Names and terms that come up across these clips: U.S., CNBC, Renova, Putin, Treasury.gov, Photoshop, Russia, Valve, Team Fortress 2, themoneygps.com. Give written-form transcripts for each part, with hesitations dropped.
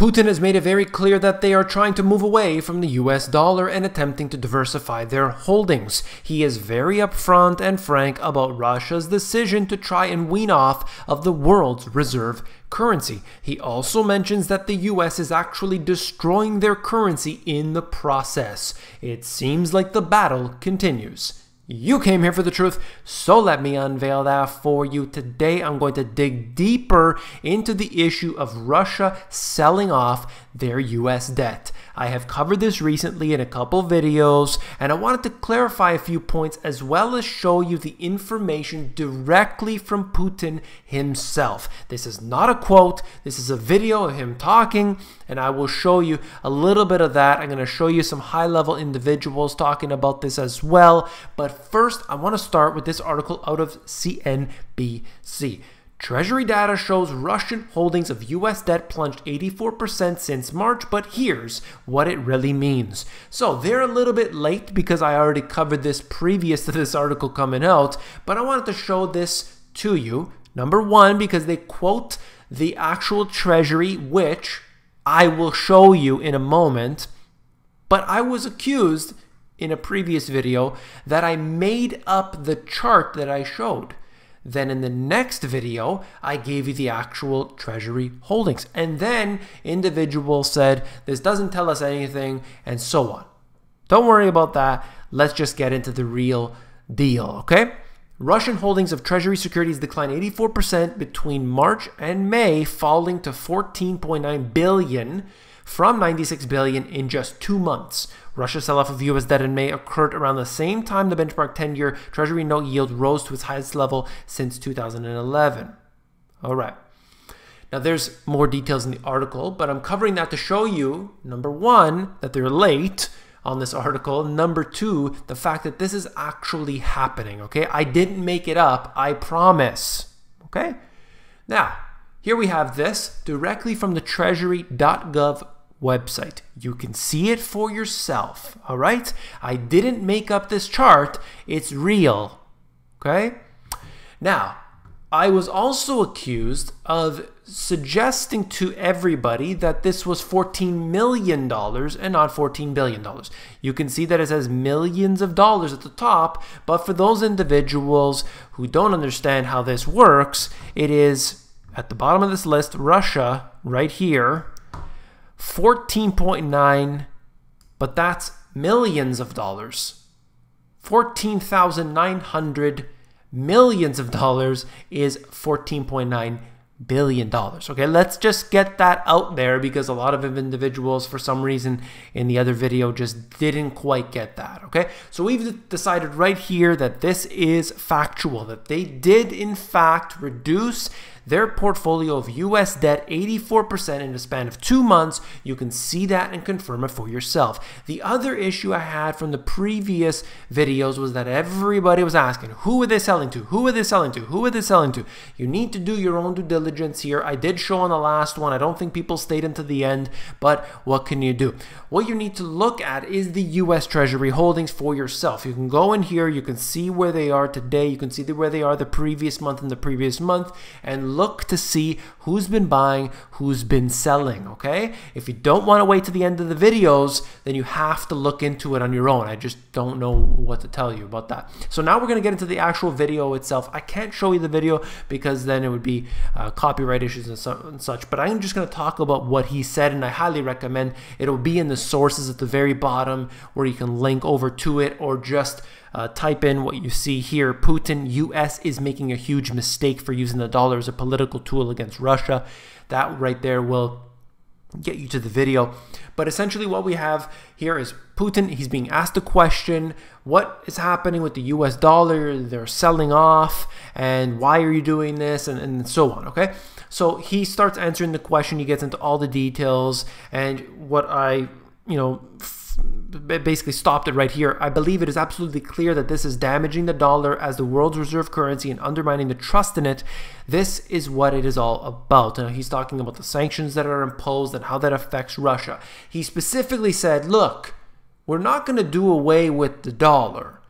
Putin has made it very clear that they are trying to move away from the US dollar and attempting to diversify their holdings. He is very upfront and frank about Russia's decision to try and wean off of the world's reserve currency. He also mentions that the US is actually destroying their currency in the process. It seems like the battle continues. You came here for the truth, so let me unveil that for you. Today I'm going to dig deeper into the issue of Russia selling off their US debt. I have covered this recently in a couple videos, and I wanted to clarify a few points as well as show you the information directly from Putin himself. This is not a quote, this is a video of him talking, and I will show you a little bit of that. I'm going to show you some high-level individuals talking about this as well, but first, I want to start with this article out of CNBC. Treasury data shows Russian holdings of U.S. debt plunged 84% since March, but here's what it really means. So they're a little bit late because I already covered this previous to this article coming out, but I wanted to show this to you. Number one, because they quote the actual Treasury, which I will show you in a moment, but I was accused in a previous video that I made up the chart that I showed. Then in the next video, I gave you the actual Treasury holdings. And then individuals said, this doesn't tell us anything, and so on. Don't worry about that. Let's just get into the real deal, okay? Russian holdings of Treasury securities declined 84% between March and May, falling to $14.9 billion from $96 billion in just 2 months. Russia's sell-off of U.S. debt in May occurred around the same time the benchmark 10-year Treasury note yield rose to its highest level since 2011. All right. Now, there's more details in the article, but I'm covering that to show you, number one, that they're late on this article. Number two, the fact that this is actually happening, okay? I didn't make it up, I promise, okay? Now, here we have this directly from the Treasury.gov website. You can see it for yourself, all right? I didn't make up this chart, it's real, okay? Now, I was also accused of suggesting to everybody that this was $14 million and not $14 billion. You can see that it says millions of dollars at the top, but for those individuals who don't understand how this works, it is at the bottom of this list, Russia, right here, 14.9, but that's millions of dollars. 14,900 millions of dollars is $14.9 billion. Okay, let's just get that out there because a lot of individuals, for some reason, in the other video just didn't quite get that. Okay, so we've decided right here that this is factual, that they did, in fact, reduce their portfolio of U.S. debt 84% in a span of 2 months. You can see that and confirm it for yourself. The other issue I had from the previous videos was that everybody was asking, who are they selling to? Who are they selling to? Who are they selling to? You need to do your own due diligence here. I did show on the last one. I don't think people stayed until the end, but what can you do? What you need to look at is the U.S. Treasury holdings for yourself. You can go in here. You can see where they are today. You can see where they are the previous month and the previous month, and look to see who's been buying, who's been selling, okay? If you don't want to wait to the end of the videos, then you have to look into it on your own. I just don't know what to tell you about that. So now we're going to get into the actual video itself. I can't show you the video because then it would be copyright issues and such, but I'm just going to talk about what he said, and I highly recommend it'll be in the sources at the very bottom where you can link over to it, or just type in what you see here. Putin, U.S. is making a huge mistake for using the dollar as a political tool against Russia. That right there will get you to the video. But essentially what we have here is Putin. He's being asked a question. What is happening with the U.S. dollar? They're selling off, and why are you doing this? And so on, okay? So he starts answering the question. He gets into all the details, and what I, you know, basically stopped it right here. I believe it is absolutely clear that this is damaging the dollar as the world's reserve currency and undermining the trust in it. This is what it is all about. And he's talking about the sanctions that are imposed and how that affects Russia. He specifically said, look, we're not going to do away with the dollar,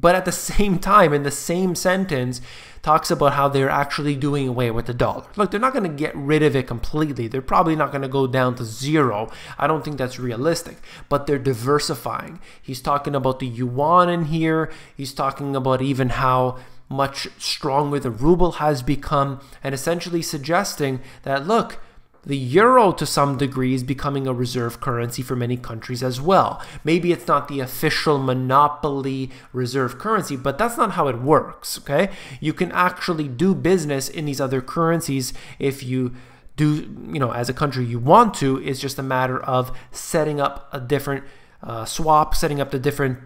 but at the same time, in the same sentence, talks about how they're actually doing away with the dollar. Look, they're not going to get rid of it completely. They're probably not going to go down to zero. I don't think that's realistic, but they're diversifying. He's talking about the yuan in here. He's talking about even how much stronger the ruble has become, and essentially suggesting that, look, the euro to some degree is becoming a reserve currency for many countries as well. Maybe it's not the official monopoly reserve currency, but that's not how it works, okay? You can actually do business in these other currencies if you do, you know, as a country you want to. It's just a matter of setting up a different swap, setting up the different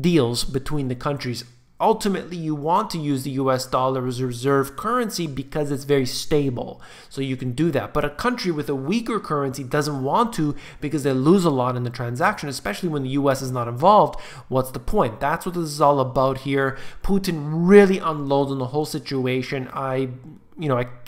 deals between the countries. Ultimately, you want to use the US dollar as a reserve currency because it's very stable, so you can do that. But a country with a weaker currency doesn't want to because they lose a lot in the transaction, especially when the US is not involved. What's the point? That's what this is all about here. Putin really unloads on the whole situation. I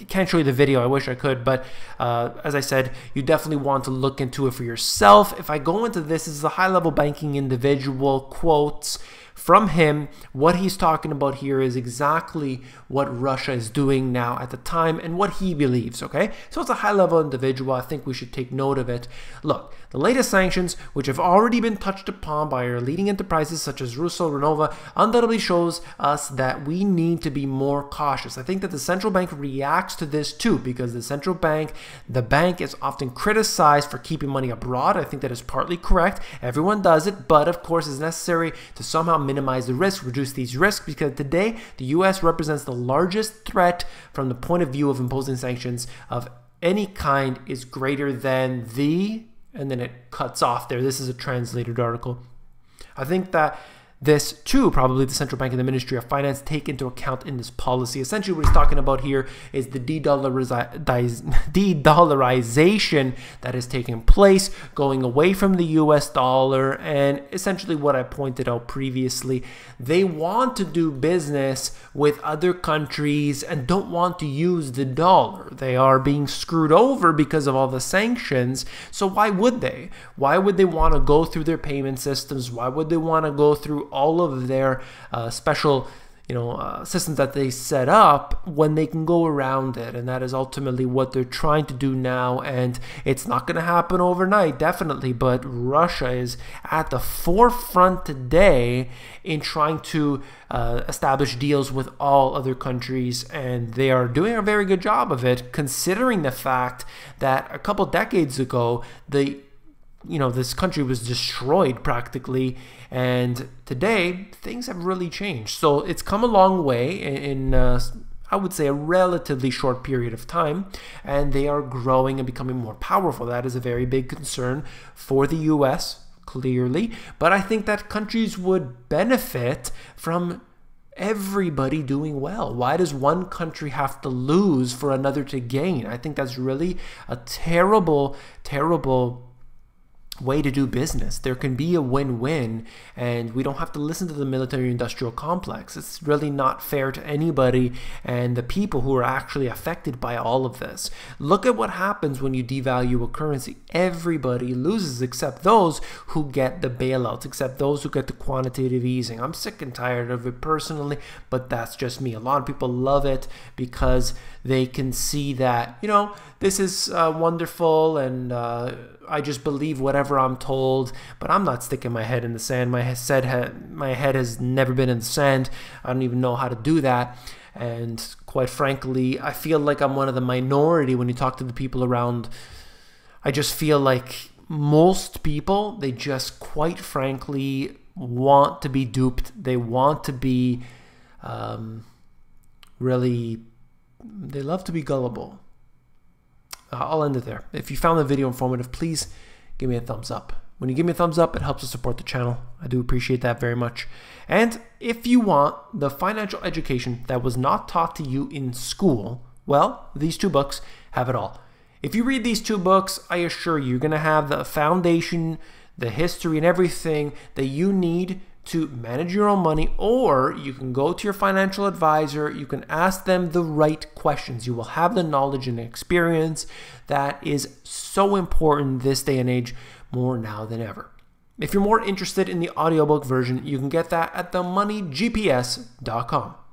can't show you the video. I wish I could, but as I said, you definitely want to look into it for yourself. If I go into this is a high-level banking individual quotes from him. What he's talking about here is exactly what Russia is doing now at the time and what he believes, okay? So it's a high-level individual. I think we should take note of it. Look, the latest sanctions, which have already been touched upon by our leading enterprises such as Russell, Renova, undoubtedly shows us that we need to be more cautious. I think that the central bank reacts to this too, because the central bank, the bank is often criticized for keeping money abroad. I think that is partly correct. Everyone does it, but of course it's necessary to somehow minimize the risk, reduce these risks, because today the US represents the largest threat from the point of view of imposing sanctions of any kind is greater than the, and then it cuts off there. This is a translated article. I think that this too, probably the central bank and the Ministry of Finance take into account in this policy. Essentially what he's talking about here is the de-dollarization that is taking place, going away from the US dollar, and essentially what I pointed out previously. They want to do business with other countries and don't want to use the dollar. They are being screwed over because of all the sanctions, so why would they? Why would they want to go through their payment systems? Why would they want to go through all of their special systems that they set up when they can go around it? And that is ultimately what they're trying to do now, and it's not going to happen overnight, definitely, but Russia is at the forefront today in trying to establish deals with all other countries, and they are doing a very good job of it, considering the fact that a couple decades ago this country was destroyed practically, and today things have really changed. So it's come a long way in I would say a relatively short period of time, and they are growing and becoming more powerful. That is a very big concern for the US, clearly, but I think that countries would benefit from everybody doing well. Why does one country have to lose for another to gain? I think that's really a terrible, terrible way to do business. There can be a win-win, and we don't have to listen to the military-industrial complex. It's really not fair to anybody and the people who are actually affected by all of this. Look at what happens when you devalue a currency. Everybody loses except those who get the bailouts, except those who get the quantitative easing. I'm sick and tired of it personally, but that's just me. A lot of people love it because they can see that, you know, this is wonderful, and I just believe whatever I'm told, but I'm not sticking my head in the sand. My head has never been in the sand. I don't even know how to do that. And quite frankly, I feel like I'm one of the minority when you talk to the people around. I just feel like most people, they just quite frankly want to be duped. They want to be they love to be gullible. I'll end it there. If you found the video informative, please give me a thumbs up. When you give me a thumbs up, it helps to support the channel. I do appreciate that very much. And if you want the financial education that was not taught to you in school, well, these two books have it all. If you read these two books, I assure you, you're going to have the foundation, the history, and everything that you need to manage your own money, or you can go to your financial advisor, you can ask them the right questions. You will have the knowledge and experience that is so important this day and age, more now than ever. If you're more interested in the audiobook version, you can get that at themoneygps.com.